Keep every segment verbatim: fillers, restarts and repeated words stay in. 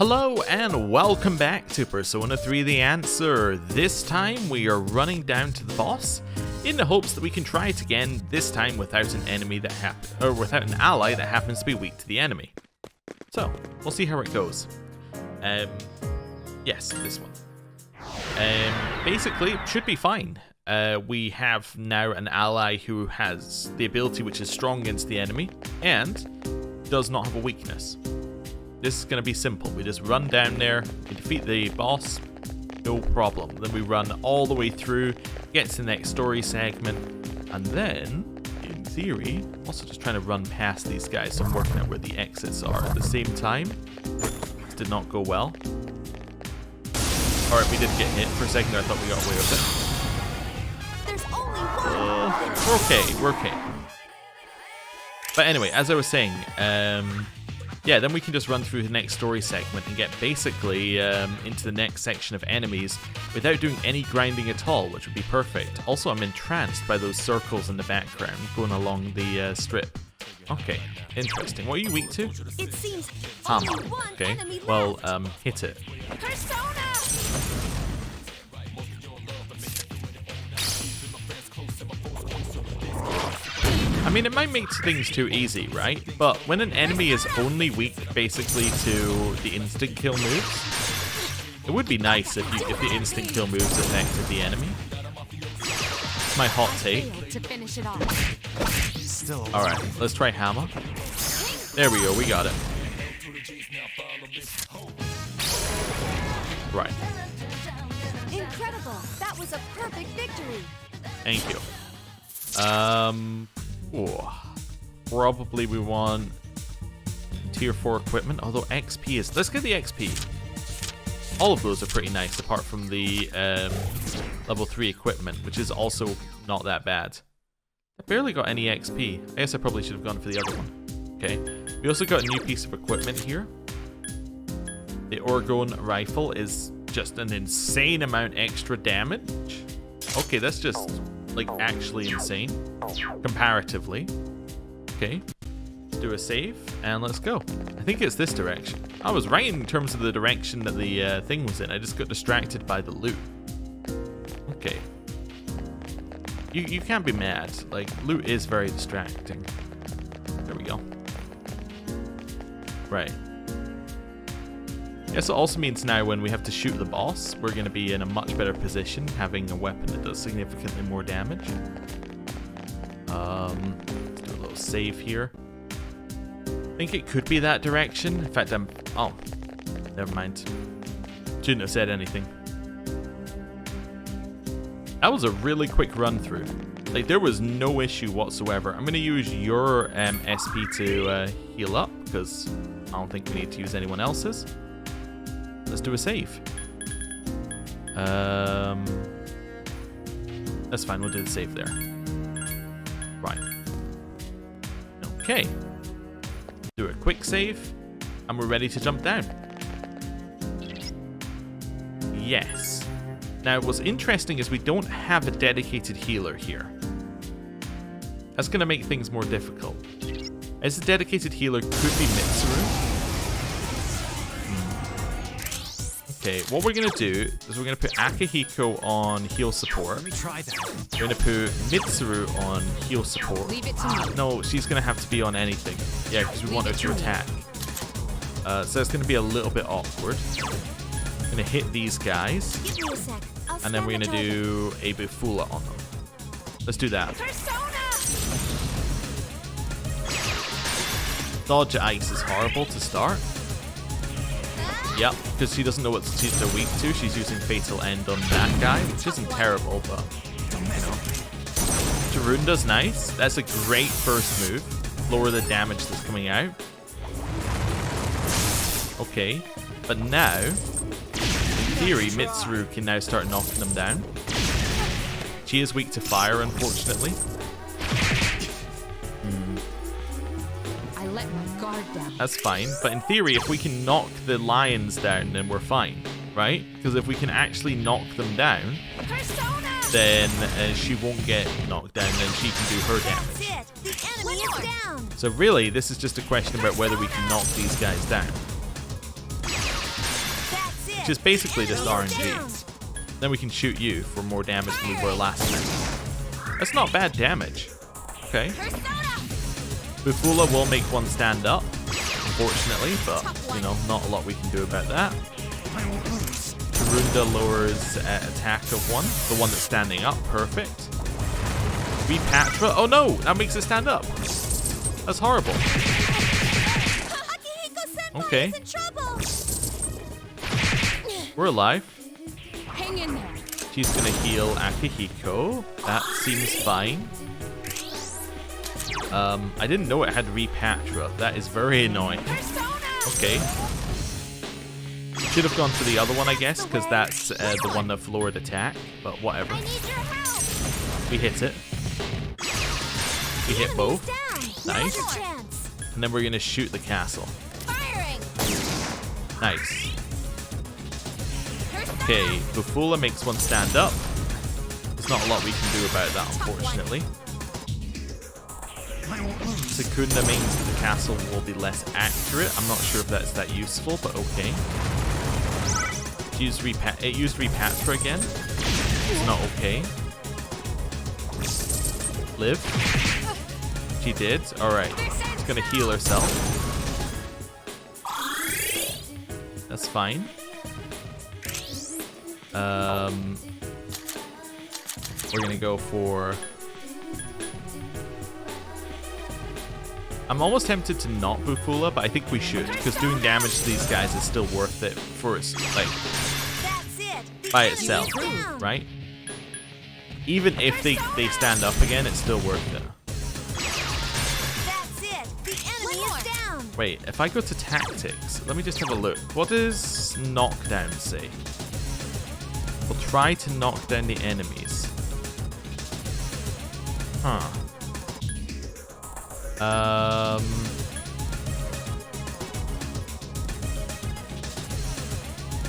Hello and welcome back to Persona three the answer. This time we are running down to the boss in the hopes that we can try it again, this time without an enemy that hap or without an ally that happens to be weak to the enemy. So we'll see how it goes. Um, yes, this one. Um, basically, it should be fine. Uh, we have now an ally who has the ability which is strong against the enemy and does not have a weakness. This is going to be simple. We just run down there, we defeat the boss, no problem. Then we run all the way through, get to the next story segment, and then, in theory, also just trying to run past these guys, so I'm working out where the exits are at the same time. This did not go well. Alright, we did get hit. For a second there, I thought we got away with it. There's only one. Uh, we're okay, we're okay. But anyway, as I was saying, um... yeah, then we can just run through the next story segment and get basically um, into the next section of enemies without doing any grinding at all, which would be perfect. Also, I'm entranced by those circles in the background going along the uh, strip. Okay, interesting. What are you weak to? It seems um, okay, well, um, hit it. I mean, it might make things too easy, right? But when an enemy is only weak, basically, to the instant kill moves, it would be nice if, you, if the instant kill moves affected the enemy. It's my hot take. All right, let's try hammer. There we go, we got it. Right. Incredible! That was a perfect victory. Thank you. Um. Oh, probably we want tier four equipment, although X P is... Let's get the X P. All of those are pretty nice, apart from the um, level three equipment, which is also not that bad. I barely got any X P. I guess I probably should have gone for the other one. Okay. We also got a new piece of equipment here. The Orgon rifle is just an insane amount extra damage. Okay, that's just... like, actually insane, comparatively. Okay, let's do a save, and let's go. I think it's this direction. I was right in terms of the direction that the uh, thing was in. I just got distracted by the loot. Okay. You, you can't be mad. Like, loot is very distracting. There we go. Right. This also means now when we have to shoot the boss, we're going to be in a much better position, having a weapon that does significantly more damage. Um, let's do a little save here. I think it could be that direction. In fact, I'm... oh, never mind. Shouldn't have said anything. That was a really quick run through. Like, there was no issue whatsoever. I'm going to use your um, S P to uh, heal up, because I don't think we need to use anyone else's. Let's do a save. Um, that's fine. We'll do the save there. Right. Okay. Do a quick save, and we're ready to jump down. Yes. Now, what's interesting is we don't have a dedicated healer here. That's going to make things more difficult. As a dedicated healer could be Mitsuru. Okay, what we're going to do is we're going to put Akihiko on heal support. We're going to put Mitsuru on heal support. Leave it to me. No, she's going to have to be on anything. Yeah, because we want her to attack. Uh, so it's going to be a little bit awkward. I'm going to hit these guys. And then we're going to do a Bufula on them. Let's do that. Dodge ice is horrible to start. Yep, because she doesn't know what she's so weak to. She's using Fatal End on that guy, which isn't terrible, but you know. Tarunda's nice. That's a great first move. Lower the damage that's coming out. Okay, but now, in theory, Mitsuru can now start knocking them down. She is weak to fire, unfortunately. That's fine, but in theory, if we can knock the lions down, then we're fine, right? Because if we can actually knock them down, Persona! then uh, she won't get knocked down, then she can do her damage. The enemy is down. So really, this is just a question about whether we can knock these guys down. is basically just R N G. Then we can shoot you for more damage than we were last time. That's not bad damage. Okay. Bufula will make one stand up, unfortunately, but, you know, not a lot we can do about that. Tarunda lowers uh, attack of one, the one that's standing up, perfect. We Patra, oh no, that makes it stand up. That's horrible. Okay. We're alive. She's gonna heal Akihiko, that seems fine. Um, I didn't know it had Repatra. That is very annoying. Okay. Should have gone to the other one, I guess, because that's uh, the one that floored attack. But whatever. We hit it. We hit both. Nice. And then we're going to shoot the castle. Nice. Okay. Bufula makes one stand up. There's not a lot we can do about that, unfortunately. Secunda means that the castle will be less accurate. I'm not sure if that's that useful, but okay. It used Repa- it used Repatra again. It's not okay. Live. She did. Alright. She's gonna heal herself. That's fine. Um, we're gonna go for... I'm almost tempted to not Bufula, but I think we should, because doing damage to these guys is still worth it for its, like, That's it. by itself, right? Even if they, they stand up again, it's still worth it. That's it. The enemy is down. Wait, if I go to tactics, let me just have a look. What does knockdown say? We'll try to knock down the enemies. Huh. Um,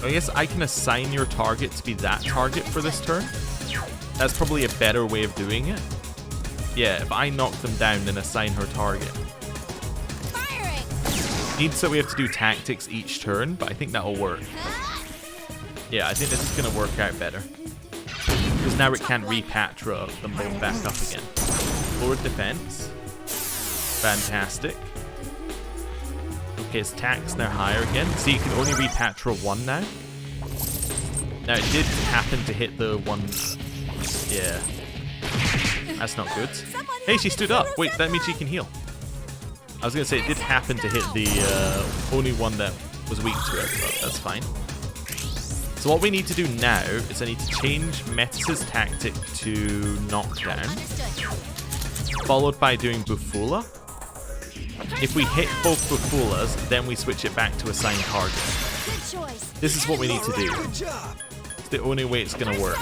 I guess I can assign your target to be that target for this turn. That's probably a better way of doing it. Yeah, if I knock them down, then assign her target. Needs that we have to do tactics each turn, but I think that'll work. Yeah, I think this is going to work out better. Because now it can Repatra them both back up again. Lord Defense. Fantastic. Okay, his attacks now higher again. So you can only Repatra one now. Now it did happen to hit the one. Yeah. That's not good. Hey, she stood up. Wait, that means she can heal. I was going to say it did happen to hit the uh, only one that was weak to it, but that's fine. So what we need to do now is I need to change Metis' tactic to knockdown. Followed by doing Bufula. If we hit both Bufulas, then we switch it back to assign target. This is what we need to do. It's the only way it's going to work.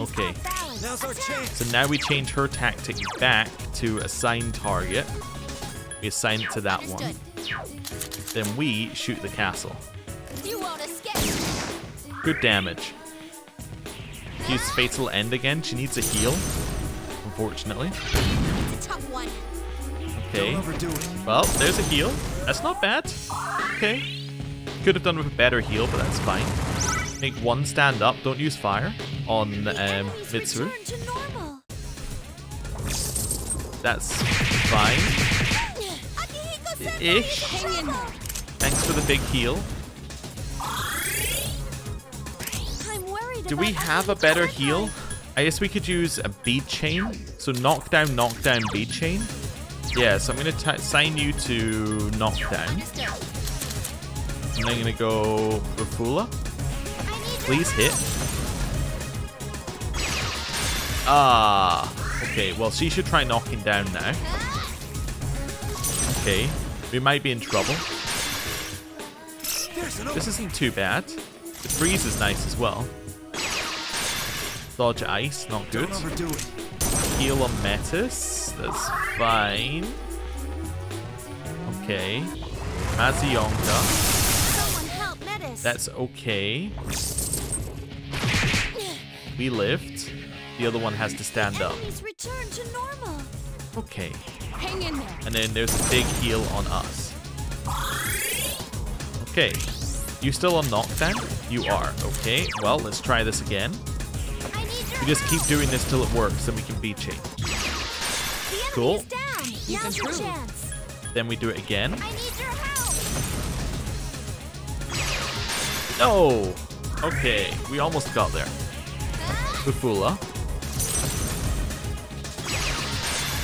Okay. So now we change her tactic back to assign target. We assign it to that one. Then we shoot the castle. Good damage. Use Fatal End again. She needs a heal, unfortunately. Okay. Well, there's a heal. That's not bad. Okay. Could have done with a better heal, but that's fine. Make one stand up. Don't use fire on um, Mitsuru. That's fine. Ish. Thanks for the big heal. Do we have a better heal? I guess we could use a bead chain. So knockdown, knockdown, bead chain. Yeah, so I'm going to assign you to knockdown. And I'm going to go Bufula. Please hit. Ah. Okay, well, she should try knocking down now. Okay, we might be in trouble. This isn't too bad. The freeze is nice as well. Dodge ice, not good. Heal on Metis, that's fine. Okay. Mazionka. That's okay. We lived. The other one has to stand up. Okay. And then there's a big heal on us. Okay. You still on knockdown? You are. Okay, well, let's try this again. You just keep doing this till it works, and we can beat you. Cool. Then we do it again. No! Okay, we almost got there. Fufula.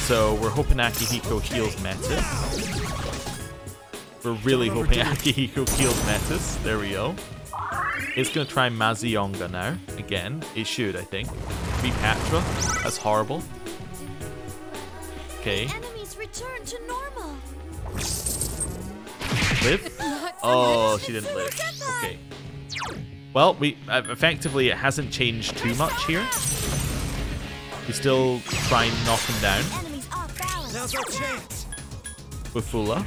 So we're hoping Akihiko okay. heals Metis. We're really hoping Akihiko heals Metis. There we go. It's going to try Mazionga now. Again, it should, I think. Be Patra. That's horrible. Okay. Live? Oh, she didn't live. Okay. Well, we uh, effectively, it hasn't changed too much here. We still try and knock him down. With Fula.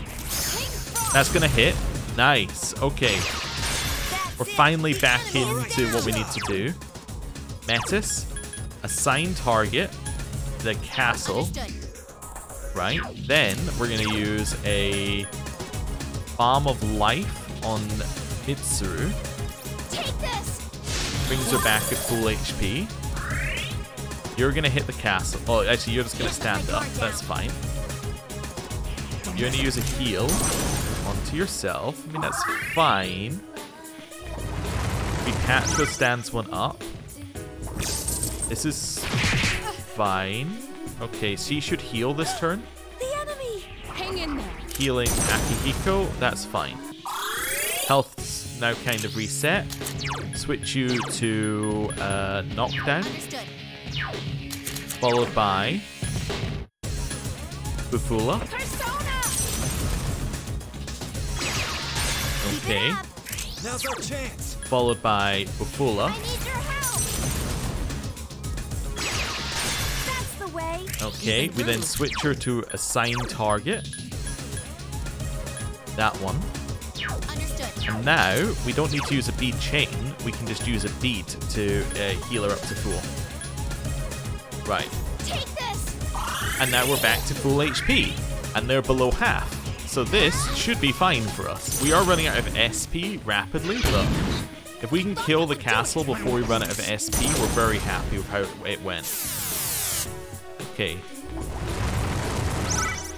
That's going to hit. Nice. Okay. We're finally back into what we need to do. Metis. Assign target. The castle. Right. Then we're going to use a Farm of Life on Mitsuru. Brings her back at full H P. You're going to hit the castle. Oh, actually, you're just going to stand up. That's fine. You're going to use a heal onto yourself. I mean, that's fine. Pikachu stands one up. This is fine. Okay, so you should heal this turn. Healing Akihiko. That's fine. Health's now kind of reset. Switch you to uh, knockdown. Followed by Bufula. Okay. Now's our chance. Followed by Bufula. Okay, we then switch her to assign target. That one. And now we don't need to use a bead chain. We can just use a bead to uh, heal her up to full. Right. Take this. And now we're back to full H P, and they're below half. So this should be fine for us. We are running out of S P rapidly, but if we can kill the castle before we run out of S P, we're very happy with how it went. Okay.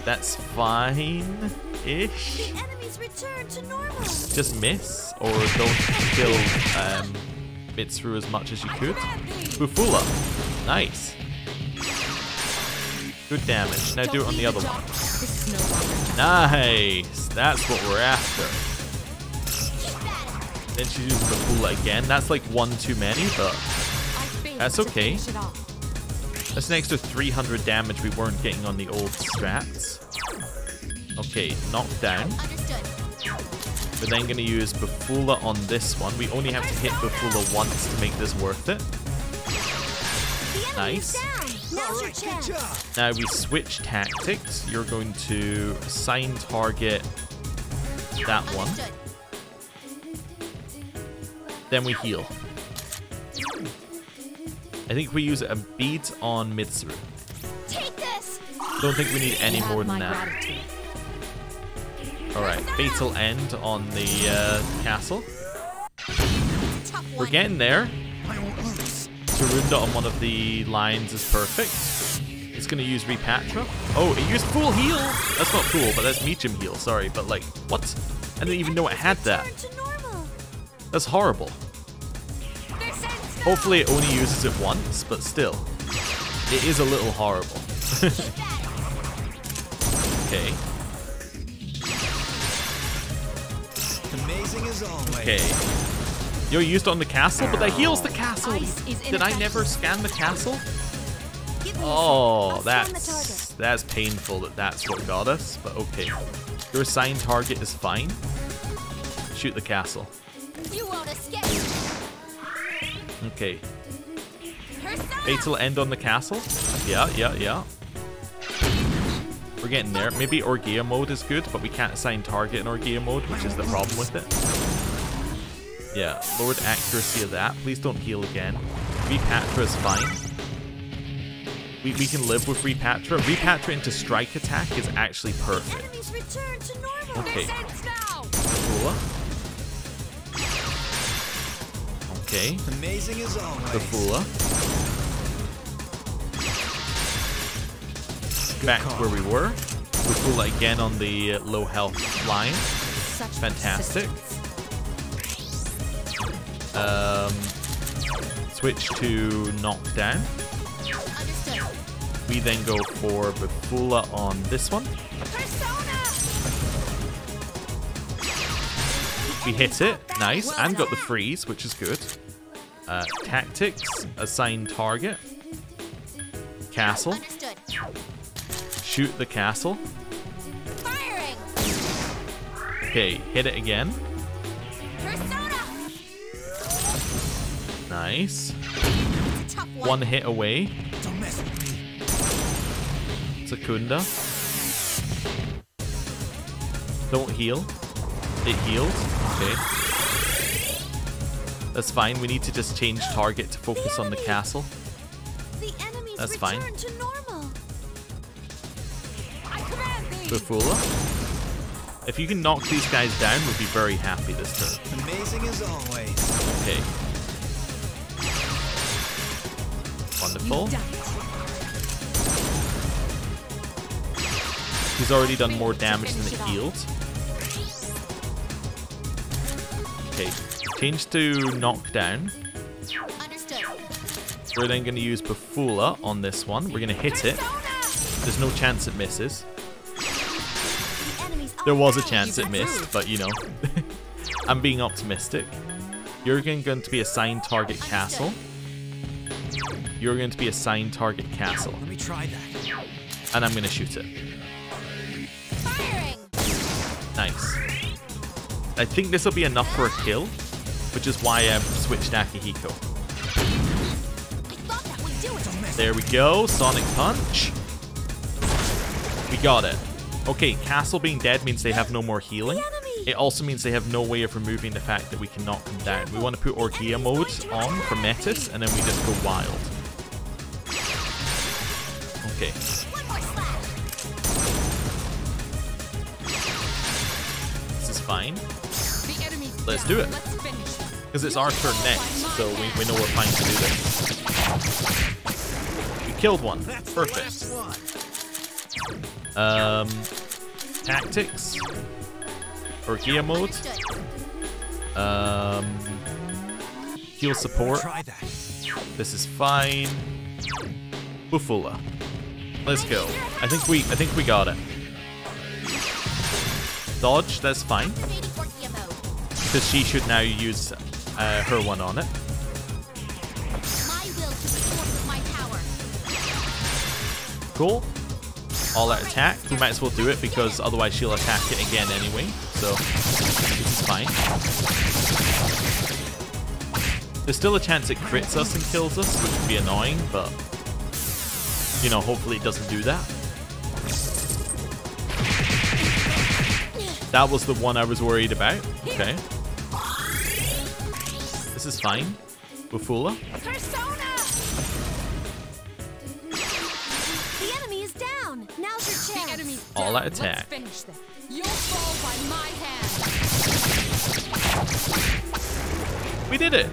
That's fine. Ish. The enemies return to normal. Just miss or don't kill um, Mitsuru as much as you could. Bufula. Nice. Good damage. Now do it on the other one. Nice. That's what we're after. Then she uses Bufula again. That's like one too many, but that's okay. That's an extra three hundred damage we weren't getting on the old strats. Okay, knocked down. We're then going to use Bufula on this one. We only have to hit Bufula once to make this worth it. Nice. Now we switch tactics. You're going to assign target that one. Then we heal. I think we use a beat on Mitsuru. Don't think we need any more than that. Alright, fatal end on the uh, castle. We're getting there. Turunda on one of the lines is perfect. It's going to use Repatra. Oh, it used full heal. That's not cool, but that's medium heal. Sorry, but like, what? I didn't even know it had that. That's horrible. Hopefully it only uses it once, but still. It is a little horrible. Okay. Amazing as always. Okay. You're used on the castle, but that heals the castle. Did I never scan the castle? Oh, that's that's painful that that's what got us, but okay. Your assigned target is fine. Shoot the castle. You won't escape. Okay. Fatal end on the castle. Yeah, yeah, yeah. We're getting there. Maybe Orgia mode is good, but we can't assign target in Orgia mode, which is the problem with it. Yeah, lowered accuracy of that. Please don't heal again. Repatra is fine. We, we can live with Repatra. Repatra into strike attack is actually perfect. Okay. Cool. Okay. Amazing as always. The Fuuka. Back to where we were. The Fuuka again on the low health line. Fantastic. Um, switch to knockdown. We then go for Bafula on this one. We hit it, nice, and got the freeze, which is good. Uh, tactics, assign target. Castle. Shoot the castle. Okay, hit it again. Nice. One hit away. Secunda. Don't heal. It healed. Okay. That's fine. We need to just change target to focus the on the castle. The enemies That's fine. To normal. I command thee. Bufula. If you can knock these guys down, we'll be very happy this turn. Amazing as always. Okay. Wonderful. He's already done more damage than it healed. Okay, change to knockdown. We're then going to use Bafula on this one. We're going to hit it. There's no chance it misses. There was a chance it missed, but you know. I'm being optimistic. You're going to be assigned target castle. You're going to be assigned target castle. Let me try that. And I'm going to shoot it. Firing. Nice. I think this will be enough for a kill, which is why I've switched Akihiko. There we go, Sonic Punch. We got it. Okay, Castle being dead means they have no more healing. It also means they have no way of removing the fact that we can knock them down. We want to put Orgia mode on for Metis, and then we just go wild. Okay. This is fine. Let's do it. Because it's our turn next, so we, we know we're fine to do this. We killed one. Perfect. Um, tactics. Orgia mode. Um, heal support. This is fine. Bufula. Let's go. I think we I think we got it. Dodge, that's fine. Because she should now use uh, her one on it. Cool. All out attack. We might as well do it because otherwise she'll attack it again anyway. So this is fine. There's still a chance it crits us and kills us, which would be annoying, but you know, hopefully it doesn't do that. That was the one I was worried about. Okay. This is fine. Bufula. The enemy is down. Now's your chance. All out attack. Let's finish them. You'll fall by my hand. We did it.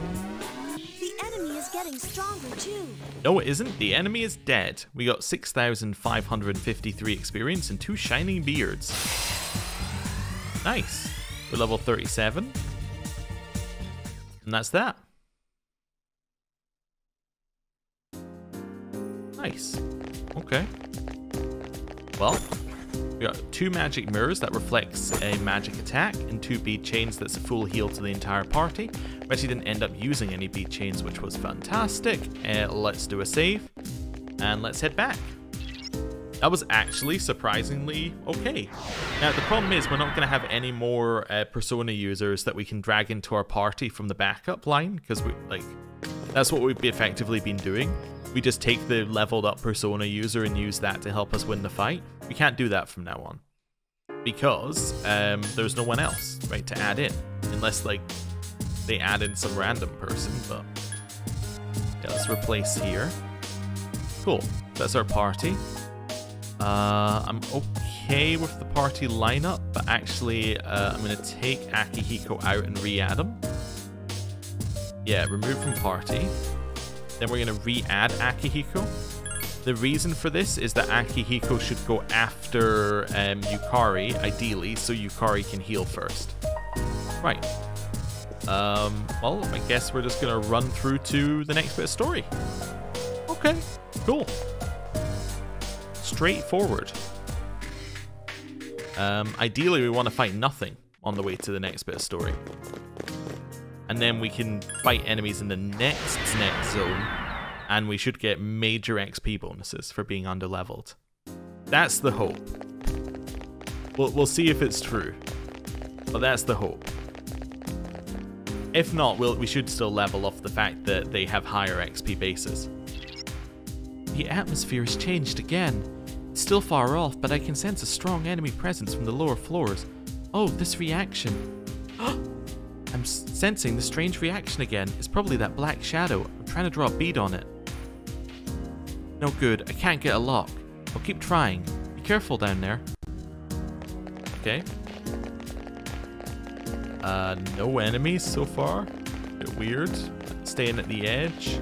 The enemy is getting stronger too. No, it isn't. The enemy is dead. We got six thousand five hundred fifty-three experience and two shining beards. Nice. We're level thirty-seven. And that's that. Nice. Okay. Well, we got two magic mirrors that reflects a magic attack and two bead chains that's a full heal to the entire party. We actually didn't end up using any bead chains, which was fantastic. Uh, let's do a save and let's head back. That was actually surprisingly okay. Now, the problem is we're not going to have any more uh, Persona users that we can drag into our party from the backup line, because we like that's what we've effectively been doing. We just take the leveled up Persona user and use that to help us win the fight. We can't do that from now on because um, there's no one else, right, to add in, unless like they add in some random person. But yeah, let's replace here. Cool, that's our party. Uh, I'm okay with the party lineup, but actually uh, I'm going to take Akihiko out and re-add him. Yeah, remove from party. Then we're going to re-add Akihiko. The reason for this is that Akihiko should go after um, Yukari, ideally, so Yukari can heal first. Right. Um, well, I guess we're just going to run through to the next bit of story. Okay, cool. Straightforward. Um, ideally, we want to fight nothing on the way to the next bit of story. And then we can fight enemies in the next next zone. And we should get major X P bonuses for being underleveled. That's the hope. We'll, we'll see if it's true. But that's the hope. If not, we'll, we should still level off the fact that they have higher X P bases. The atmosphere has changed again. It's still far off, but I can sense a strong enemy presence from the lower floors. Oh, this reaction. I'm sensing the strange reaction again. It's probably that black shadow. I'm trying to draw a bead on it. No good. I can't get a lock. I'll keep trying. Be careful down there. Okay. Uh, no enemies so far. A bit weird. Staying at the edge.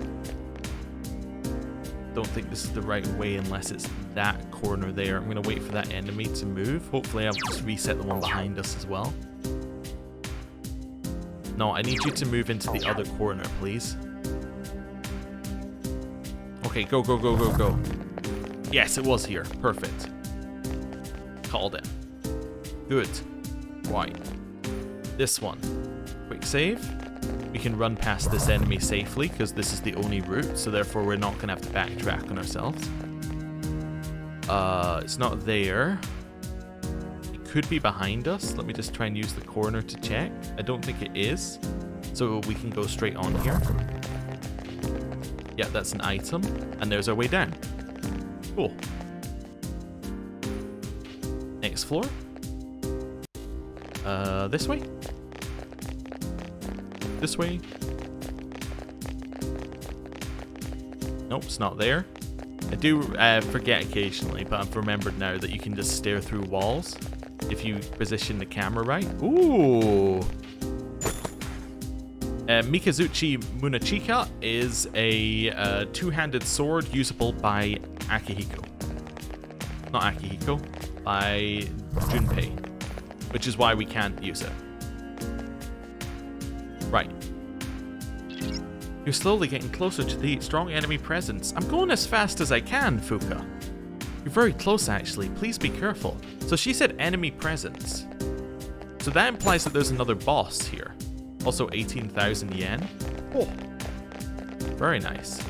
Don't think this is the right way unless it's that corner there. I'm going to wait for that enemy to move. Hopefully I'll just reset the one behind us as well. No, I need you to move into the other corner, please. Okay, go, go, go, go, go. Yes, it was here. Perfect. Called it. Good. Right. This one. Quick save. We can run past this enemy safely because this is the only route, so therefore we're not going to have to backtrack on ourselves. Uh, it's not there. Could be behind us. Let me just try and use the corner to check. I don't think it is, so we can go straight on here. Yeah, that's an item, and there's our way down. Cool. Next floor. Uh, this way. This way. Nope, it's not there. I do uh, forget occasionally, but I've remembered now that you can just stare through walls. If you position the camera right. Ooh. Uh, Mikazuchi Munechika is a uh, two-handed sword usable by Akihiko. Not Akihiko. By Junpei. Which is why we can't use it. Right. You're slowly getting closer to the strong enemy presence. I'm going as fast as I can, Fuuka. You're very close, actually. Please be careful. So she said enemy presence. So that implies that there's another boss here. Also eighteen thousand yen. Oh, very nice.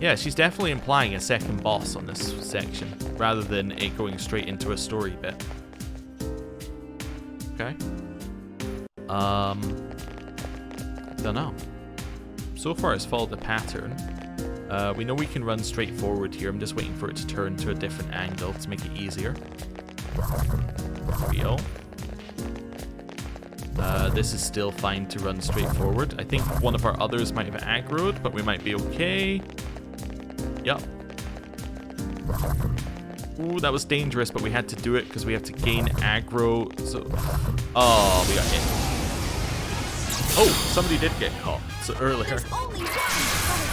Yeah, she's definitely implying a second boss on this section, rather than it going straight into a story bit. Okay. Um, don't know. So far, it's followed the pattern. Uh, we know we can run straight forward here. I'm just waiting for it to turn to a different angle to make it easier. There we go. Uh, this is still fine to run straight forward. I think one of our others might have aggroed, but we might be okay. Yep. Ooh, that was dangerous, but we had to do it because we have to gain aggro. So, oh, we got hit. Oh, somebody did get caught so earlier.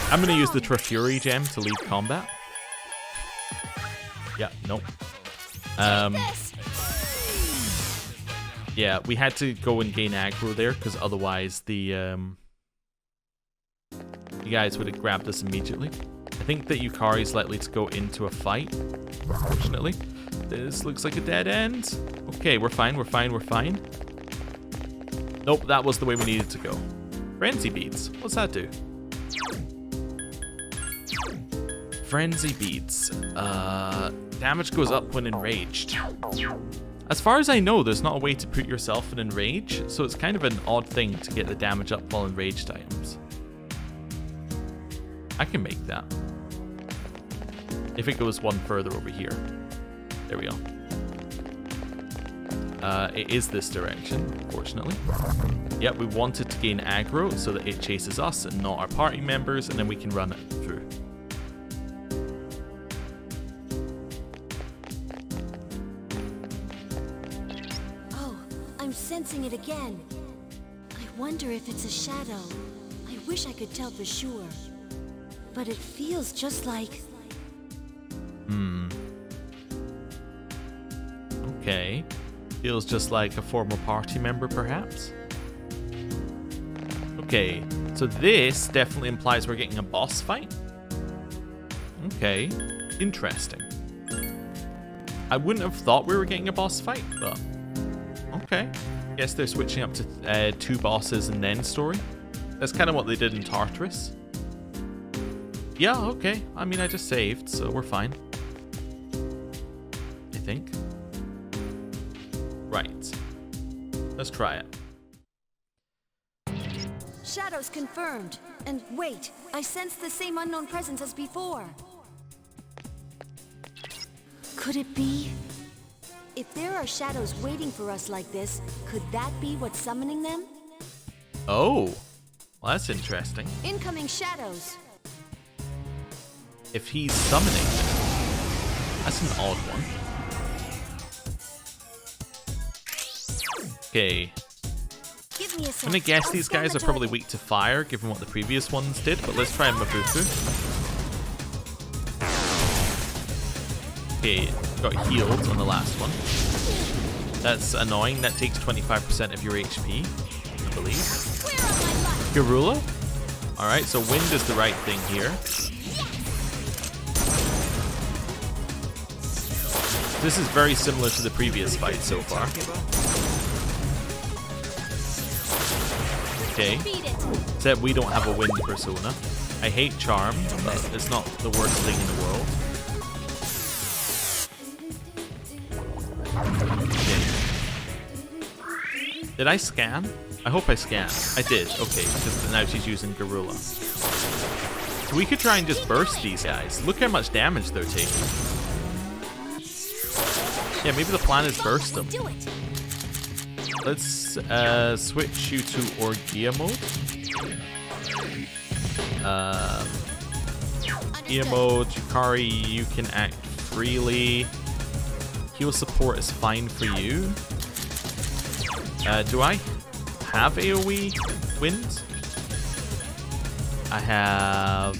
I'm going to use the Trifuri gem to lead combat. Yeah, nope. Um, yeah, we had to go and gain aggro there, because otherwise the, um, the guys would have grabbed us immediately. I think that Yukari's likely to go into a fight, unfortunately. This looks like a dead end. Okay, we're fine, we're fine, we're fine. Nope, that was the way we needed to go. Frenzy beads, what's that do? Frenzy beads. Uh, damage goes up when enraged. As far as I know, there's not a way to put yourself in enrage, so it's kind of an odd thing to get the damage up while enraged items. I can make that. If it goes one further over here. There we go. Uh, it is this direction, fortunately. Yep, we wanted to gain aggro so that it chases us and not our party members, and then we can run it through. It again. I wonder if it's a shadow. I wish I could tell for sure, but it feels just like... Hmm. Okay. Feels just like a former party member, perhaps? Okay, so this definitely implies we're getting a boss fight. Okay, interesting. I wouldn't have thought we were getting a boss fight, but... Okay. Guess they're switching up to uh, two bosses and then story. That's kind of what they did in Tartarus. Yeah, okay. I mean, I just saved, so we're fine. I think. Right. Let's try it. Shadows confirmed. And wait, I sense the same unknown presence as before. Could it be? If there are shadows waiting for us like this, could that be what's summoning them? Oh, well, that's interesting. Incoming shadows. If he's summoning them, that's an odd one. Okay. Give me a I'm gonna guess I'll these guys the are toilet. Probably weak to fire, given what the previous ones did, but let's try Mabufu. Okay. Got healed on the last one. That's annoying. That takes twenty-five percent of your H P, I believe. Garula? Alright, so wind is the right thing here. This is very similar to the previous fight so far. Okay. Except we don't have a wind persona. I hate charm, but it's not the worst thing in the world. Did I scan? I hope I scanned. I did. Okay, because now she's using Garula. So we could try and just burst these guys. Look how much damage they're taking. Yeah, maybe the plan is burst them. Let's uh, switch you to Orgia mode. Uh, Orgia mode, Yukari, you can act freely. Heal support is fine for you. Uh, do I have AoE wind? I have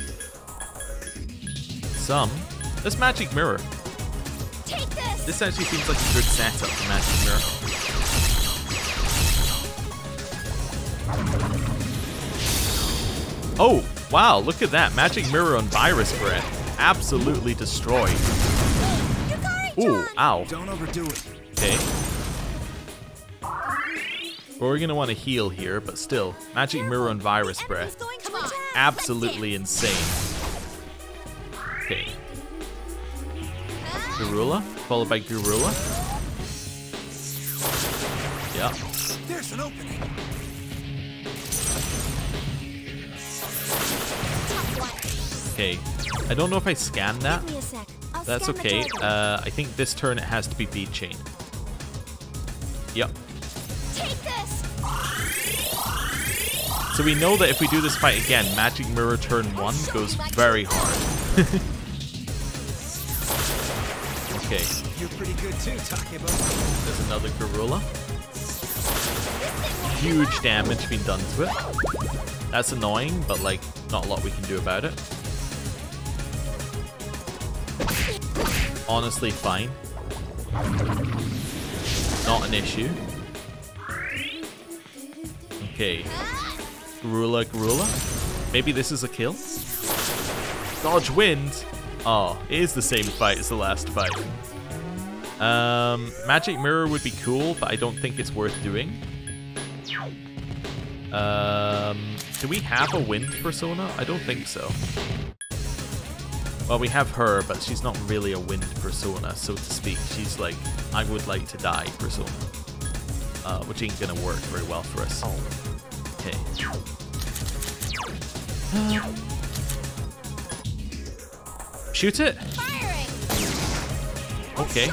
some. This magic mirror. Take this. This actually seems like a good setup for magic mirror. Oh wow! Look at that magic mirror on virus bread. Absolutely destroyed. Ooh! Ow! Don't overdo it. Okay. Well, we're gonna want to heal here, but still, magic mirror and virus breath, absolutely insane. Okay, Garula followed by Garula. Yeah. There's an opening. Okay, I don't know if I scanned that. That's okay. Uh, I think this turn it has to be B chain. Yep. So we know that if we do this fight again, magic mirror turn one goes very hard. Okay. You're pretty good too, Takebo. There's another Garula. Huge damage being done to it. That's annoying, but like not a lot we can do about it. Honestly, fine. Not an issue. Okay. Garula, Garula. Maybe this is a kill? Dodge wind. Oh, it is the same fight as the last fight. Um, Magic Mirror would be cool, but I don't think it's worth doing. Um, do we have a wind persona? I don't think so. Well, we have her, but she's not really a wind persona, so to speak. She's like, I would like to die persona. Uh, which ain't gonna work very well for us. Okay. Um, shoot it? Okay.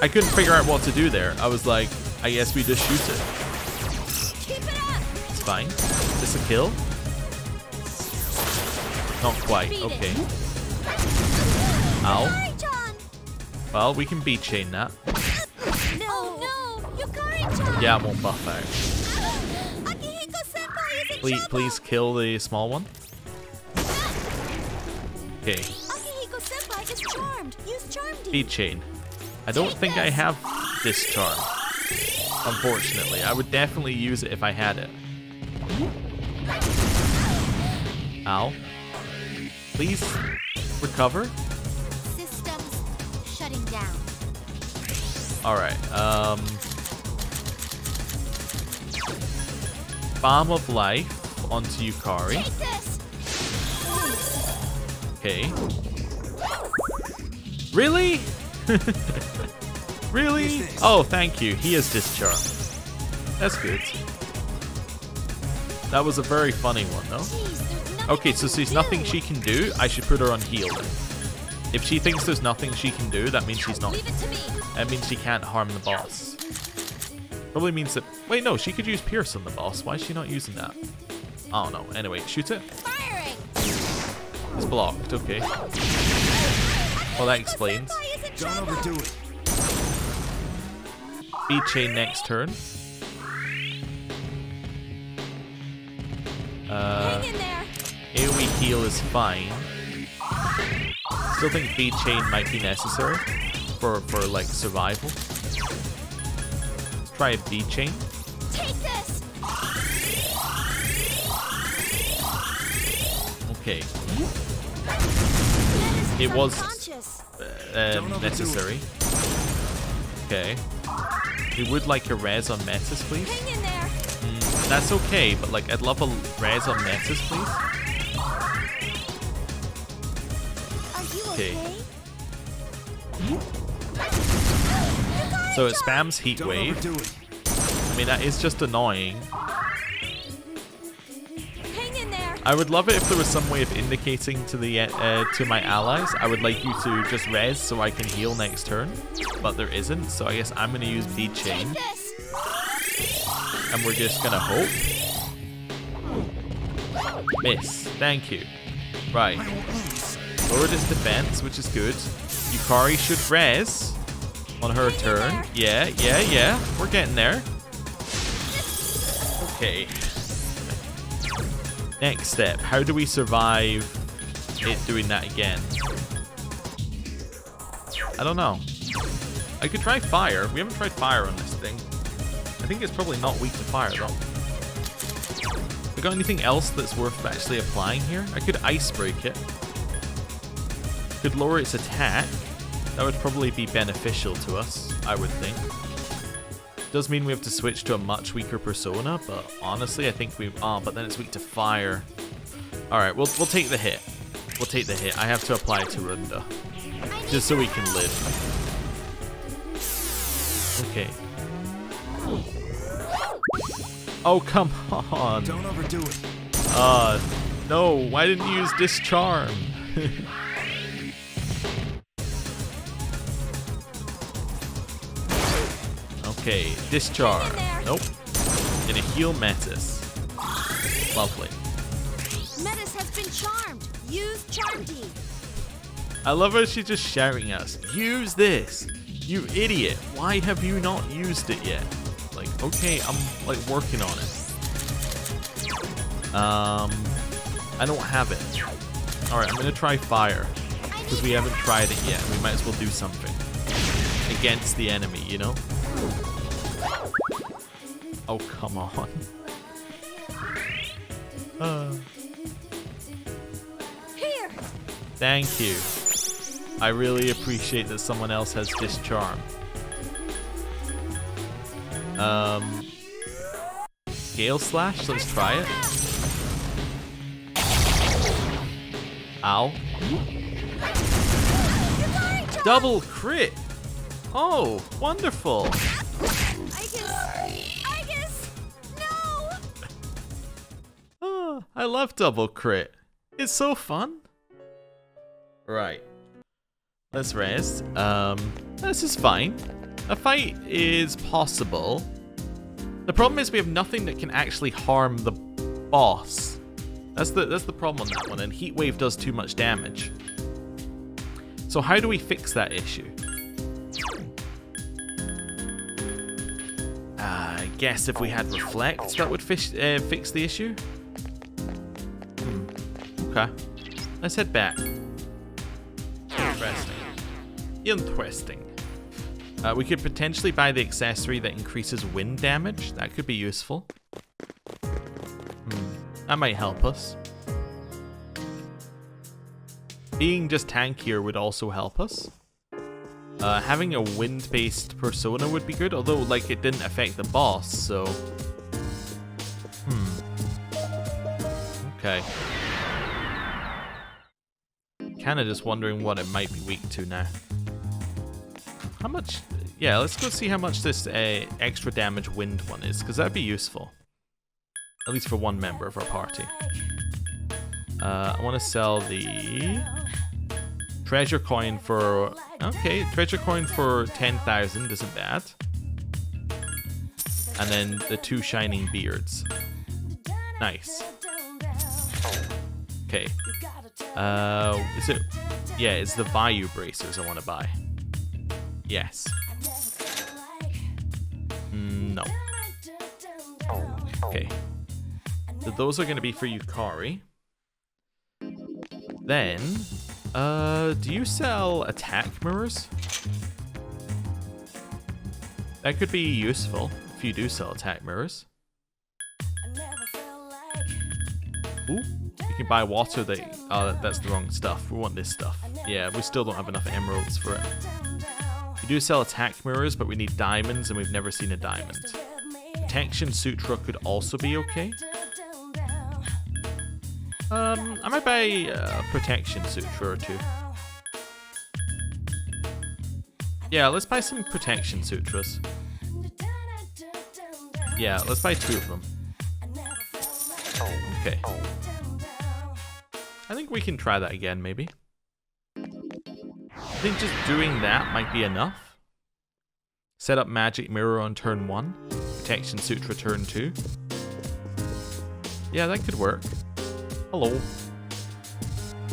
I couldn't figure out what to do there. I was like, I guess we just shoot it. It's fine. Is this a kill? Not quite. Okay. Ow. Well, we can beat chain that. Yeah, it won't buff out. Please, please kill the small one. Okay. Speed chain. I don't think I have this charm, unfortunately. I would definitely use it if I had it. Ow. Please recover. Systems shutting down. Alright, um Bomb of Life onto Yukari. Okay. Really? Really? Oh, thank you. He is discharged. That's good. That was a very funny one, though. Okay, so there's nothing she can do. I should put her on heal. If she thinks there's nothing she can do, that means she's not. That means she can't harm the boss. Probably means that. Wait, no, she could use Pierce on the boss. Why is she not using that? I don't know. Anyway, shoot it. It's blocked. Okay. Well, that explains. Don't overdo it. Speed chain next turn. Uh, AoE heal is fine. Still think speed chain might be necessary for for like survival. Let's try a speed chain. Okay. It was uh, necessary. Okay. We would like a res on Metis, please. Mm, that's okay, but like I'd love a res on Metis, please. Okay. So it spams Heat Wave. I mean, that is just annoying. I would love it if there was some way of indicating to the uh, to my allies, I would like you to just res so I can heal next turn, but there isn't, so I guess I'm going to use Bead Chain, and we're just going to hope. Miss, thank you. Right, lowered his defense, which is good. Yukari should res on her turn. Yeah, yeah, yeah, we're getting there. Okay. Next step, how do we survive it doing that again? I don't know. I could try fire. We haven't tried fire on this thing. I think it's probably not weak to fire though. Have we got anything else that's worth actually applying here? I could ice break it. Could lower its attack. That would probably be beneficial to us, I would think. Does mean we have to switch to a much weaker persona, but honestly, I think we are. Oh, but then it's weak to fire. All right, we'll we'll take the hit. We'll take the hit. I have to apply to Runda, just so we can live. Okay. Oh come on! Don't overdo it. Uh, no. Why didn't you use this charm? Okay, discharge. Nope. Gonna heal Metis. Lovely. Metis has been charmed. Use charm deed. I love how she's just shouting at us. Use this, you idiot! Why have you not used it yet? Like, okay, I'm like working on it. Um, I don't have it. All right, I'm gonna try fire because we haven't tried it yet. We might as well do something against the enemy, you know. Oh, come on. Uh. Here. Thank you. I really appreciate that someone else has this charm. Um, Gale Slash, let's try it. Ow. Double crit! Oh, wonderful! I love double crit. It's so fun. Right. Let's rest. Um, this is fine. A fight is possible. The problem is we have nothing that can actually harm the boss. That's the that's the problem on that one. And Heat Wave does too much damage. So how do we fix that issue? Uh, I guess if we had Reflect, that would fish, uh, fix the issue. Okay. Let's head back. Interesting. Interesting. Uh, we could potentially buy the accessory that increases wind damage. That could be useful. Hmm. That might help us. Being just tankier would also help us. Uh, having a wind-based persona would be good, although like it didn't affect the boss, so... Hmm. Okay. Kinda just wondering what it might be weak to now. How much... Yeah, let's go see how much this uh, extra damage wind one is, because that'd be useful. At least for one member of our party. Uh, I want to sell the... Treasure coin for... Okay, treasure coin for ten thousand isn't bad. And then the two shining beards. Nice. Okay. Uh, is it... Yeah, it's the Vayu bracers I want to buy. Yes. Mm, no. Okay. So those are going to be for Yukari. Then... Uh, do you sell attack mirrors? That could be useful if you do sell attack mirrors. Ooh, you can buy water that... Oh, that's the wrong stuff. We want this stuff. Yeah, we still don't have enough emeralds for it. We do sell attack mirrors, but we need diamonds, and we've never seen a diamond. Protection Sutra could also be okay. Um, I might buy a protection sutra or two. Yeah, let's buy some protection sutras. Yeah, let's buy two of them. Okay. I think we can try that again, maybe. I think just doing that might be enough. Set up magic mirror on turn one. Protection sutra turn two. Yeah, that could work. Hello.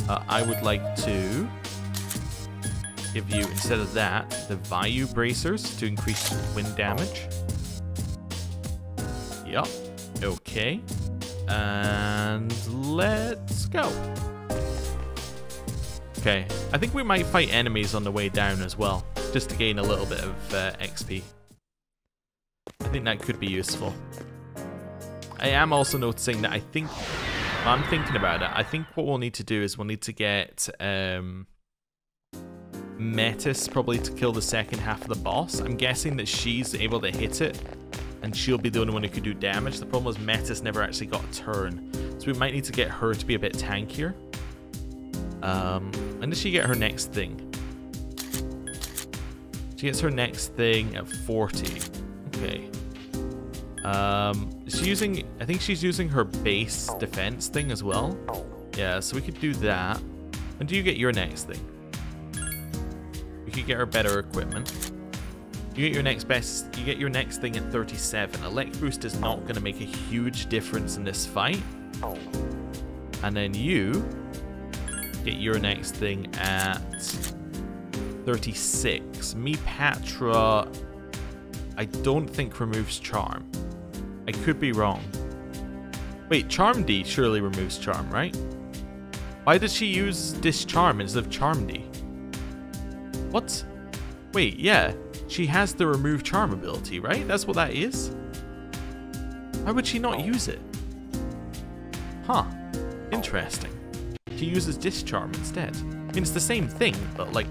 Uh, I would like to give you, instead of that, the Vayu bracers to increase wind damage. Yup. Okay. And let's go. Okay. I think we might fight enemies on the way down as well, just to gain a little bit of uh, X P. I think that could be useful. I am also noticing that I think... I'm thinking about it. I think what we'll need to do is we'll need to get um, Metis probably to kill the second half of the boss. I'm guessing that she's able to hit it and she'll be the only one who could do damage. The problem was Metis never actually got a turn. So we might need to get her to be a bit tankier. Um, when does she get her next thing? She gets her next thing at forty. Okay. Um, she's using, I think she's using her base defense thing as well. Yeah, so we could do that. When do you get your next thing? We could get her better equipment. You get your next best, you get your next thing at thirty-seven. Elect Boost is not going to make a huge difference in this fight. And then you get your next thing at thirty-six. Me, Patra, I don't think removes charm. I could be wrong. Wait, Charm D surely removes charm, right? Why did she use Discharm instead of Charm D? What? Wait, yeah. She has the remove charm ability, right? That's what that is? Why would she not use it? Huh. Interesting. She uses Discharm instead. I mean, it's the same thing, but like...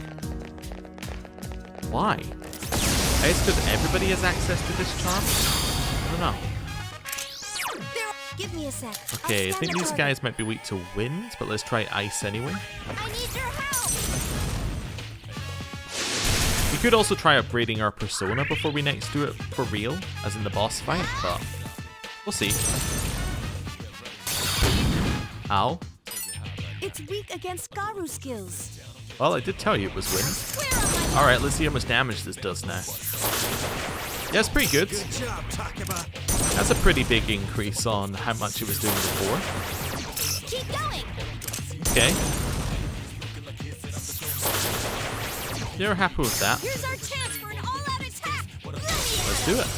Why? I guess because everybody has access to Discharm? I don't know. Give me a sec. Okay, I think these guys might be weak to wind, but let's try ice anyway. I need your help. We could also try upgrading our persona before we next do it for real, as in the boss fight, but we'll see. Ow. It's weak against Garu skills. Well, I did tell you it was wind. Alright, let's see how much damage this does now. Yeah, it's pretty good. That's a pretty big increase on how much it was doing before. Keep going. Okay. You're happy with that. Here's our chance for an all-out attack. Let's do it.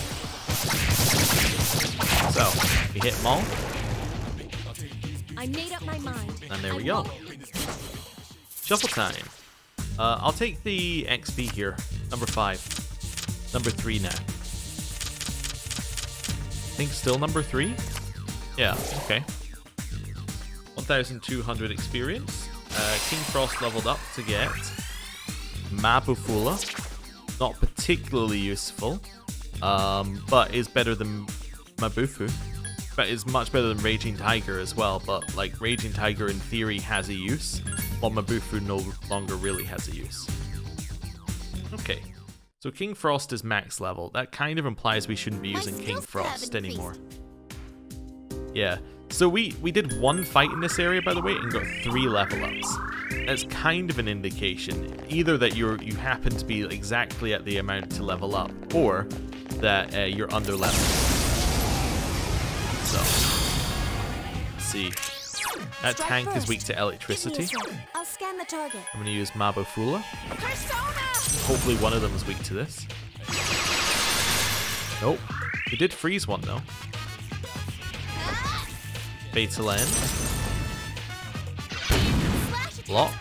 So, we hit them all. I made up my mind. And there we go. Shuffle time. Uh, I'll take the X P here. Number five. Number three now. I think still number three? Yeah, okay. one thousand two hundred experience. Uh, King Frost leveled up to get Mabufula. Not particularly useful, um, but is better than Mabufu. But is much better than Raging Tiger as well, but like Raging Tiger in theory has a use, while Mabufu no longer really has a use. Okay, so King Frost is max level. That kind of implies we shouldn't be using King Frost anymore. Yeah, so we, we did one fight in this area, by the way, and got three level ups. That's kind of an indication, either that you're you happen to be exactly at the amount to level up, or that uh, you're under leveled. So, let's see, that tank is weak to electricity. I'll scan the target. I'm going to use Mabufula. Hopefully one of them is weak to this. Nope. We did freeze one though. Beta land. Locked.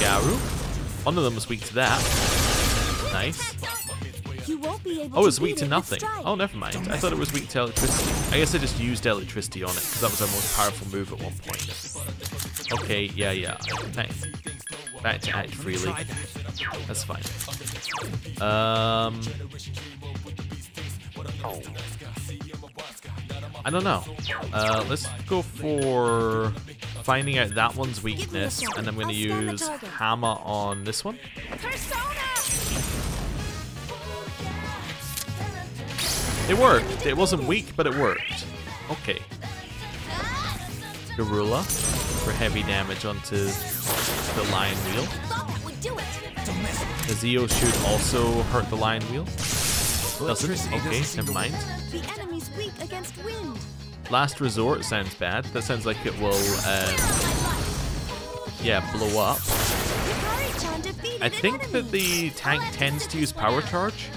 Garu. One of them is weak to that. Nice. You won't be able oh, it's weak to nothing. Oh, never mind. I thought it was weak to electricity. I guess I just used electricity on it because that was our most powerful move at one point. Okay, yeah, yeah. Nice. Back to act freely. That's fine. Um, oh. I don't know. Uh, let's go for finding out that one's weakness, and I'm going to use hammer on this one. It worked. It wasn't weak, but it worked. Okay. Garula for heavy damage onto the Lion Wheel. The Zeo should also hurt the Lion Wheel. Doesn't? Okay, never mind. Last Resort sounds bad. That sounds like it will, um, yeah, blow up. I think that the tank tends to use Power Charge.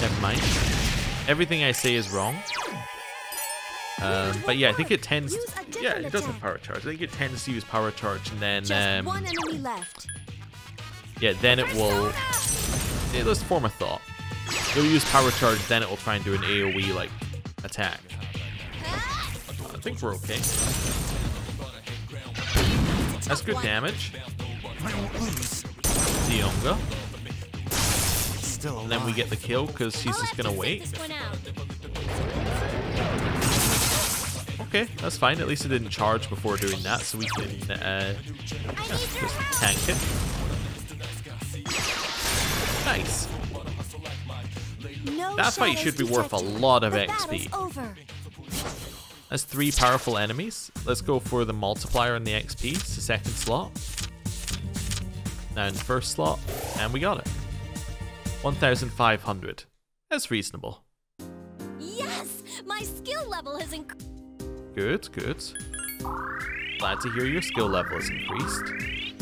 Never mind. Everything I say is wrong. Um, but yeah, I think it tends. To, yeah, it does have power charge. I think it tends to use power charge, and then. Um, yeah, then it will. Yeah, let's form a thought. You'll use power charge, then it will try and do an AoE like attack. I think we're okay. That's good damage. Dionga. And then we get the kill because she's just gonna wait. Okay, that's fine. At least it didn't charge before doing that, so we can uh, just tank it. Nice. That fight should be worth a lot of X P. That's three powerful enemies. Let's go for the multiplier and the X P. It's the second slot. Now in the first slot, and we got it. one thousand five hundred. That's reasonable. Yes, my skill level has increased. Good, good. Glad to hear your skill level has increased.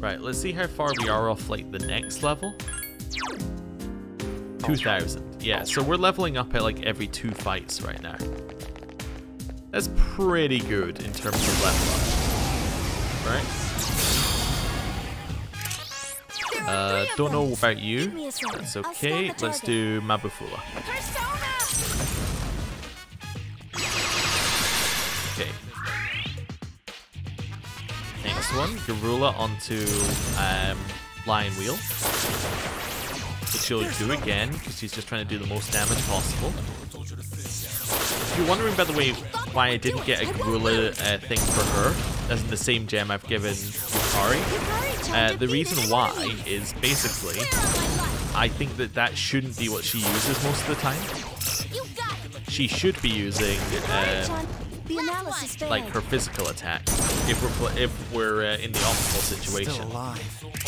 Right, let's see how far we are off like the next level. two thousand. Yeah, so we're leveling up at like every two fights right now. That's pretty good in terms of level up. Right? Uh, don't know about you. That's okay. Let's do Mabufula. Okay. Next one, Garula onto um, Lion Wheel. Which she'll do again, because she's just trying to do the most damage possible. If you're wondering, by the way, why I didn't get a Garula uh, thing for her, as in the same gem I've given Yukari. Uh, the reason why is basically, I think that that shouldn't be what she uses most of the time. She should be using uh, like her physical attack if we're if we're uh, in the optimal situation.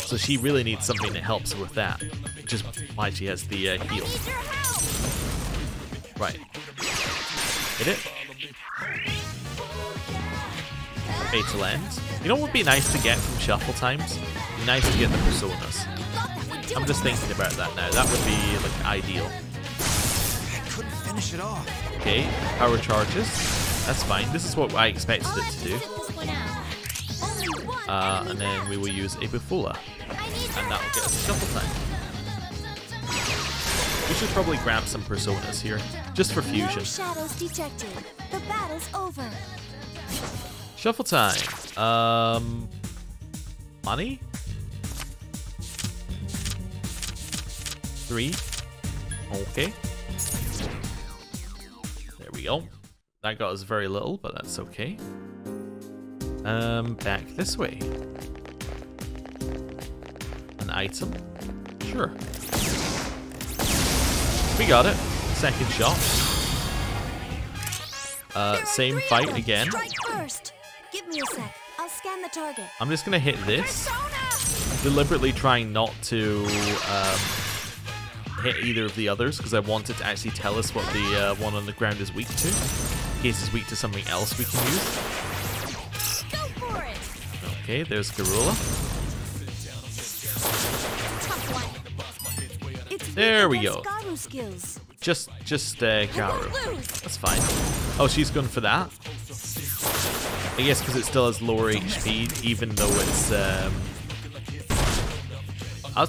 So she really needs something that helps her with that, which is why she has the uh, heal. Right, hit it. Fatal End. You know what would be nice to get from Shuffle Times? Nice to get the Personas. I'm just thinking about that now. That would be like ideal. I couldn't finish it off. Okay, power charges. That's fine. This is what I expected it to do. Uh, and then we will use a Bufula. And that will get us a Shuffle time. We should probably grab some Personas here, just for fusion. Shuffle time. Um, money? Three. Okay. There we go. That got us very little, but that's okay. Um, back this way. An item? Sure. We got it. Second shot. Uh, same fight again. Give me a sec. I'll scan the target. I'm just gonna hit this. Deliberately trying not to um, hit either of the others because I want it to actually tell us what the uh, one on the ground is weak to. In case it's weak to something else we can use. Go for it. Okay, there's Garula. There we go. Just, just uh, Garu. That's fine. Oh, she's going for that. I guess because it still has lower H P, even though it's um, a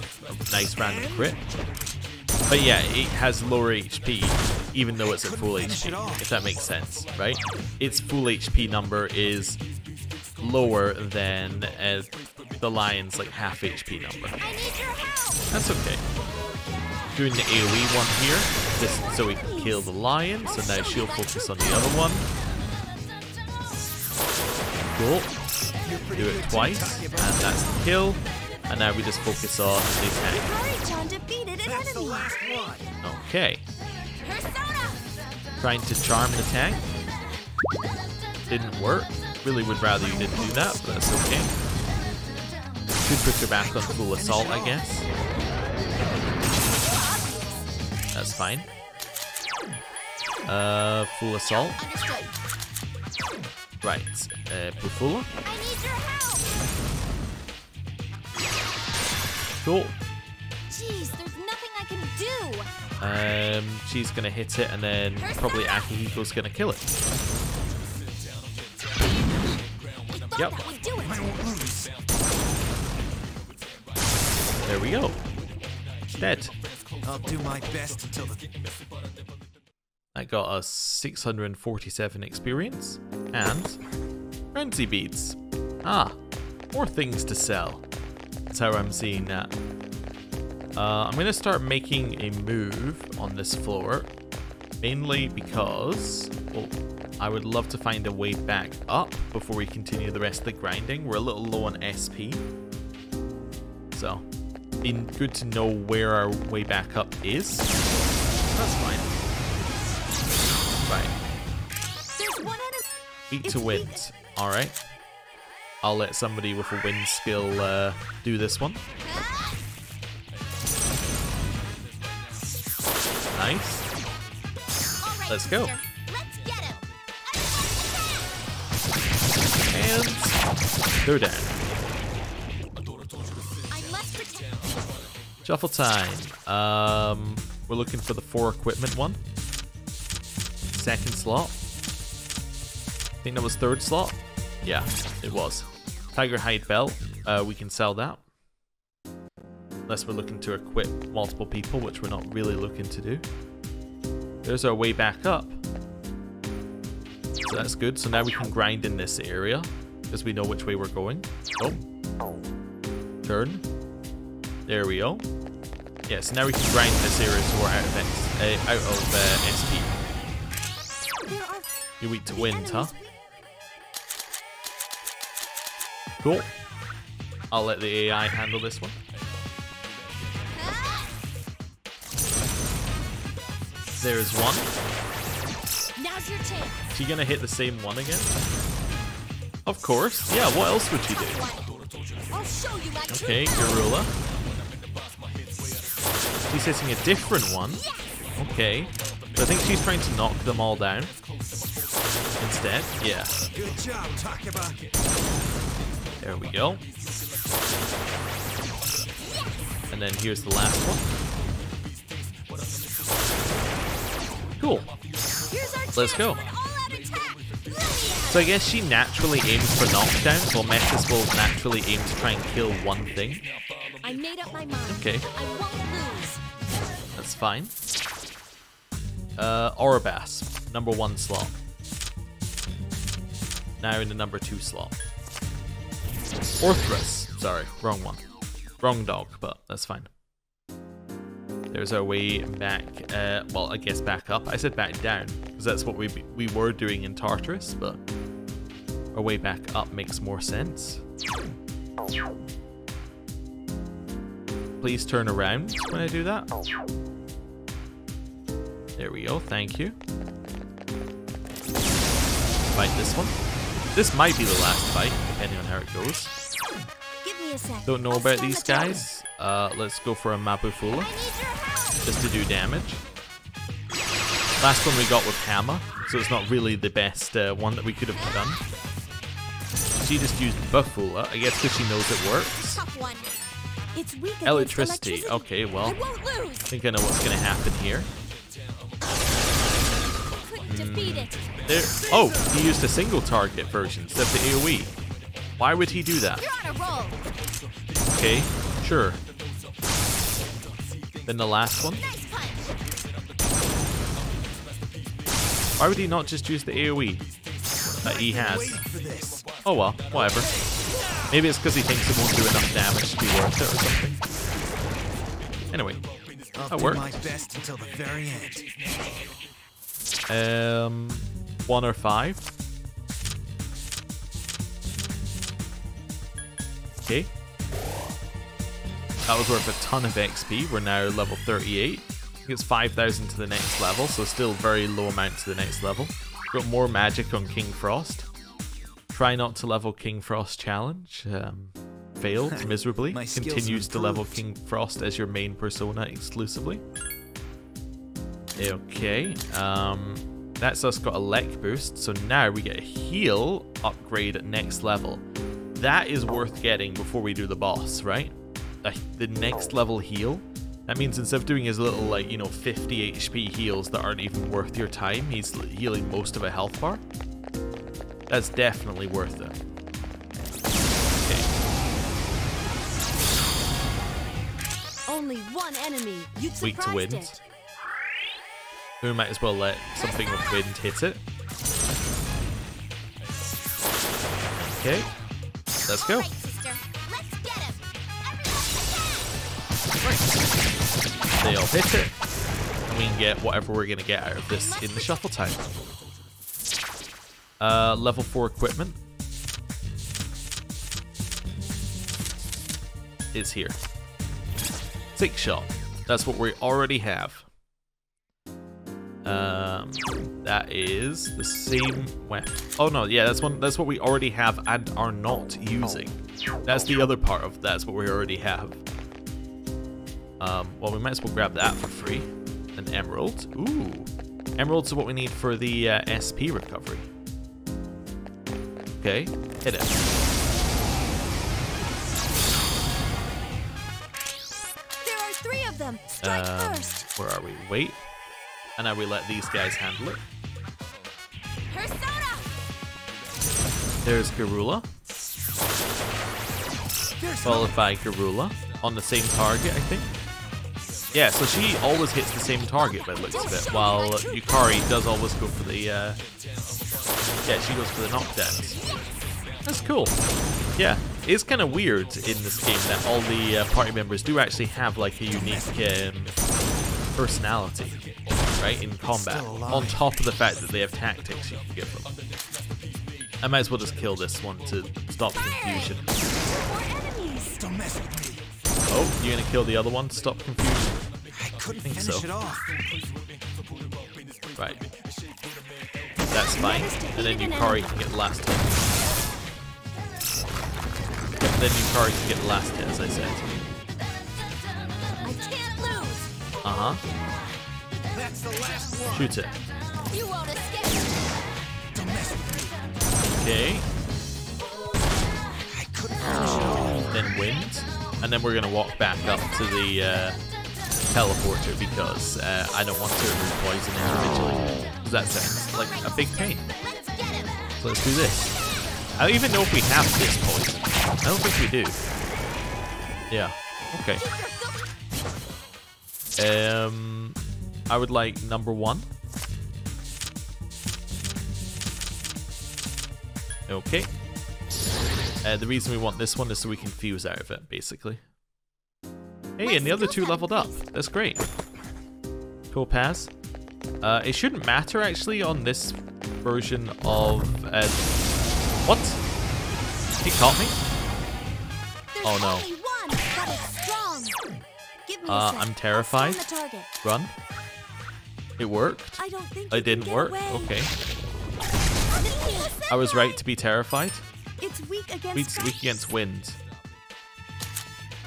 nice random crit. But yeah, it has lower H P, even though it's at full H P, if that makes sense, right? Its full H P number is lower than uh, the lion's like half H P number. That's okay. Doing the AoE one here, just so we can kill the lion, so now she'll focus on the other one. Cool. Do it twice, and that's the kill. And now we just focus on the tank. Okay. Trying to charm the tank. Didn't work. Really would rather you didn't do that, but that's okay. Should put her back on full assault, I guess. That's fine. Uh, full assault. Right, uh, Pufula. Cool. Jeez, there's nothing I can do. Um, she's gonna hit it, and then probably Akihiko's gonna kill it. Yep. There we go. Dead. I'll do my best until the. That got us six hundred forty-seven experience and frenzy beads. Ah, more things to sell. That's how I'm seeing that. Uh, I'm going to start making a move on this floor, mainly because well, I would love to find a way back up before we continue the rest of the grinding. We're a little low on S P, so being good to know where our way back up is. That's fine. Right. Beat to wind. Alright. I'll let somebody with a wind skill uh, do this one. Nice. Let's go. And they're down. Shuffle time. Um, we're looking for the four equipment one. Second slot. I think that was third slot. Yeah, it was. Tiger hide belt. Uh, we can sell that. Unless we're looking to equip multiple people, which we're not really looking to do. There's our way back up. So that's good. So now we can grind in this area because we know which way we're going. Oh, turn. There we go. Yeah, so now we can grind this area so we're out of X, uh, out of uh, S P. You're weak to wind, huh? Cool. I'll let the A I handle this one. There is one. Now's your chance. Is she gonna hit the same one again? Of course. Yeah, what else would she do? Okay, Garula. She's hitting a different one. Okay. So I think she's trying to knock them all down. Instead, yeah. Good job, Takabaki. There we go. And then here's the last one. Cool. Here's our Let's go. So I guess she naturally aims for knockdowns, while Metis will naturally aim to try and kill one thing. I made up my mind. Okay. I won't lose. That's fine. Uh, Orobas, number one slot. Now in the number two slot. Orthrus. Sorry, wrong one. Wrong dog, but that's fine. There's our way back, uh, well, I guess back up. I said back down, because that's what we we were doing in Tartarus, but our way back up makes more sense. Please turn around when I do that. There we go, thank you. Fight this one. This might be the last fight, depending on how it goes. Give me a sec. Don't know I'll about these guys. Uh, let's go for a Mabufula, just to do damage. Last one we got with hammer, so it's not really the best uh, one that we could have done. She just used Bufula, I guess because she knows it works. It's weak electricity. electricity, okay, well, I think I know what's going to happen here. Mm, there. Oh, he used a single target version instead of the AoE. Why would he do that? Okay, sure. Then the last one. Why would he not just use the AoE that he has? Oh well, whatever. Maybe it's because he thinks it won't do enough damage to be worth it or something. Anyway, that worked. Um, one or five. Okay. That was worth a ton of X P. We're now level thirty-eight. It's five thousand to the next level, so still very low amount to the next level. Got more magic on King Frost. Try not to level King Frost challenge. Um, failed miserably. Continues to level King Frost as your main persona exclusively. Okay. Um, that's us got a Lech boost. So now we get a heal upgrade at next level. That is worth getting before we do the boss, right? The next level heal. That means instead of doing his little, like, you know, fifty H P heals that aren't even worth your time, he's healing most of a health bar. That's definitely worth it. Okay. Only one enemy. You weak to wind. It. We might as well let something with wind hit it. Okay. Let's go. They all hit it, and we can get whatever we're going to get out of this in the shuffle time. Uh, level four equipment. It's here. Six shot. That's what we already have. Um, that is the same weapon. Oh no, yeah, that's one. That's what we already have and are not using. That's the other part of that's what we already have. Um, well, we might as well grab that for free. An emerald. Ooh. Emeralds are what we need for the uh, S P recovery. Okay. Hit it. There are three of them. Strike um, first. Where are we? Wait. And now we let these guys handle it. Persona. There's Garula. There's followed by Garula. On the same target, I think. Yeah, so she always hits the same target by the looks of it, while Yukari does always go for the, uh... yeah, she goes for the knockdowns. That's cool. Yeah, it's kind of weird in this game that all the uh, party members do actually have, like, a unique um, personality, right, in combat, on top of the fact that they have tactics you can give them. I might as well just kill this one to stop confusion. Oh, you're gonna kill the other one to stop confusion? I couldn't think so. It off. Right. That's fine. And then Yukari can get the last hit. Yep, then Yukari can get the last hit, as I said. Uh huh. Shoot it. Okay. Oh. Then wind. And then we're going to walk back up to the uh, teleporter because uh, I don't want to remove poison individually. does that sound? Like a big pain. So let's do this. I don't even know if we have this poison. I don't think we do. Yeah. Okay. Um, I would like number one. Okay. Uh, the reason we want this one is so we can fuse out of it, basically. Hey, and the other two leveled up. That's great. Topaz. Uh, it shouldn't matter, actually, on this version of... Uh, what? He caught me? Oh, no. Uh, I'm terrified. Run. It worked. It didn't work. Okay. I was right to be terrified. It's weak against, weak against wind.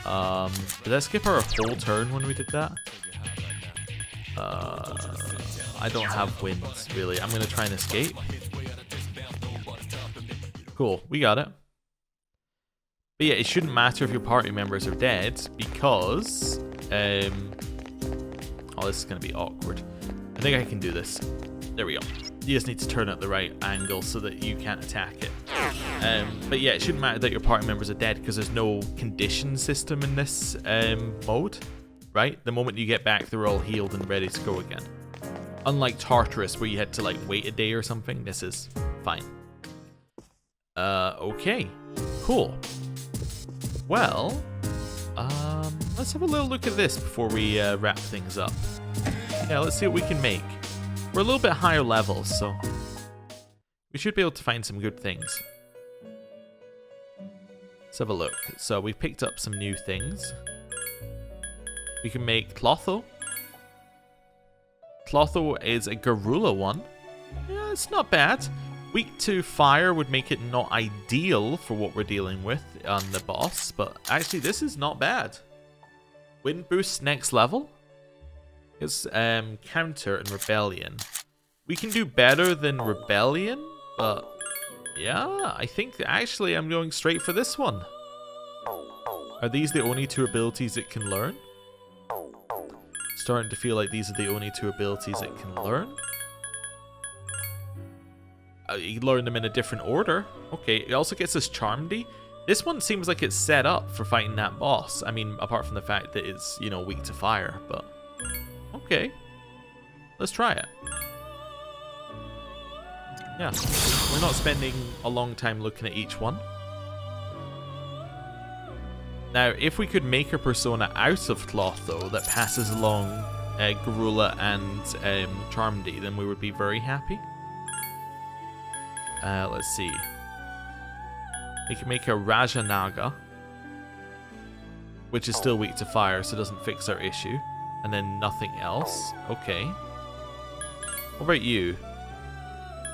Um, did I skip our whole turn when we did that? Uh, I don't have wind, really. I'm going to try and escape. Cool, we got it. But yeah, it shouldn't matter if your party members are dead, because... Um, oh, this is going to be awkward. I think I can do this. There we go. You just need to turn at the right angle so that you can't attack it. Um, but yeah, it shouldn't matter that your party members are dead because there's no condition system in this um, mode, right? The moment you get back, they're all healed and ready to go again. Unlike Tartarus, where you had to like wait a day or something, this is fine. Uh, okay, cool. Well, um, let's have a little look at this before we uh, wrap things up. Yeah, let's see what we can make. We're a little bit higher level, so we should be able to find some good things. Let's have a look. So we picked up some new things. We can make Clotho. Clotho is a Garula one. Yeah, it's not bad. Weak to fire would make it not ideal for what we're dealing with on the boss, but actually this is not bad. Wind boost next level. It's um, counter and rebellion. We can do better than rebellion, but yeah, I think actually I'm going straight for this one. Are these the only two abilities it can learn? Starting to feel like these are the only two abilities it can learn. Uh, you learn them in a different order. Okay, it also gets us Charmedy. This one seems like it's set up for fighting that boss. I mean, apart from the fact that it's, you know, weak to fire, but... Okay, let's try it. Yeah, we're not spending a long time looking at each one. Now, if we could make a persona out of Clotho that passes along uh, Garula and um, Charmedy, then we would be very happy. Uh, let's see. We can make a Rajanaga, which is still weak to fire, so it doesn't fix our issue. And then nothing else. Okay. What about you?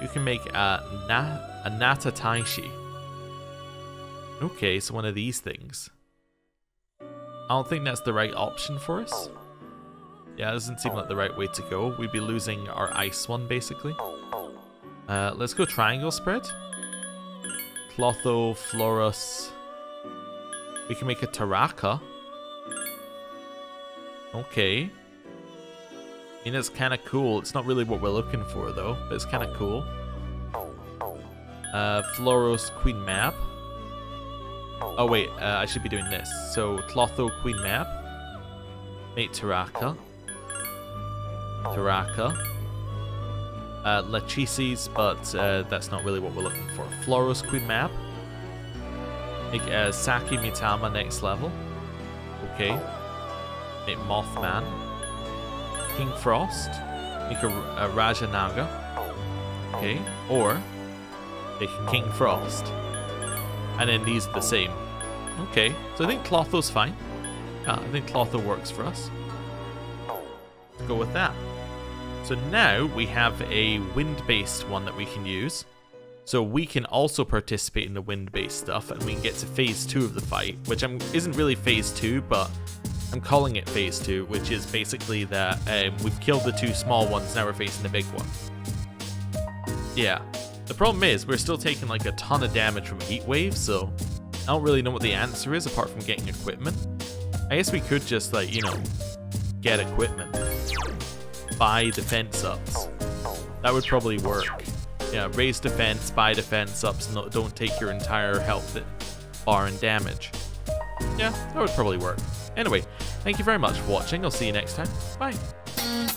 You can make a, na a Nata Taishi. Okay, so one of these things. I don't think that's the right option for us. Yeah, it doesn't seem like the right way to go. We'd be losing our ice one, basically. Uh, let's go triangle spread. Clotho, Floros. We can make a Taraka. Okay. I mean, it's kind of cool. It's not really what we're looking for, though. But it's kind of cool. Uh, Floros, Queen Mab. Oh, wait. Uh, I should be doing this. So, Clotho, Queen Mab. Make Taraka. Taraka. Uh, Lachesis, but uh, that's not really what we're looking for. Floros, Queen Mab. Make uh, Saki Mitama next level. Okay. Make Mothman, King Frost, make a, a Rajanaga, okay, or make a King Frost, and then these are the same. Okay, so I think Clotho's fine. Yeah, I think Clotho works for us. Let's go with that. So now we have a wind-based one that we can use, so we can also participate in the wind-based stuff, and we can get to phase two of the fight, which I'm, isn't really phase two, but I'm calling it phase two, which is basically that um, we've killed the two small ones, now we're facing the big one. Yeah. The problem is, we're still taking like a ton of damage from heat waves, so I don't really know what the answer is, apart from getting equipment. I guess we could just, like, you know, get equipment. Buy defense ups. That would probably work. Yeah, raise defense, buy defense up, so no, don't take your entire health bar and damage. Yeah, that would probably work. Anyway, thank you very much for watching. I'll see you next time. Bye.